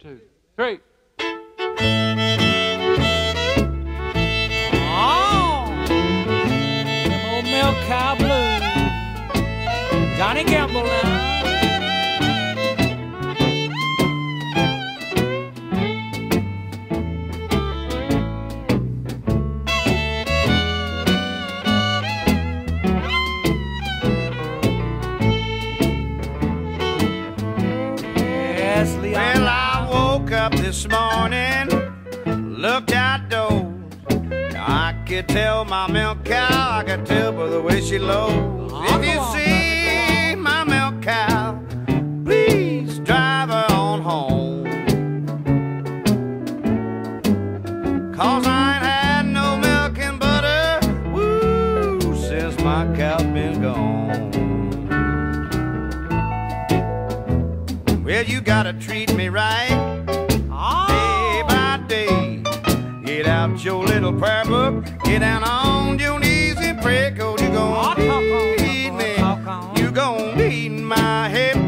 two, three. Oh, them old milk cow blues, Johnny Gamble now. Well, I woke up this morning, looked outdoors. I could tell my milk cow, I could tell by the way she lows. If you see my milk cow, please drive her on home. 'Cause I ain't had no milk and butter, woo, since my cow been gone. Well, you gotta treat me right, day by day. Get out your little prayer book, get down on your knees and pray, 'cause you gon' need me, you gon' need my help.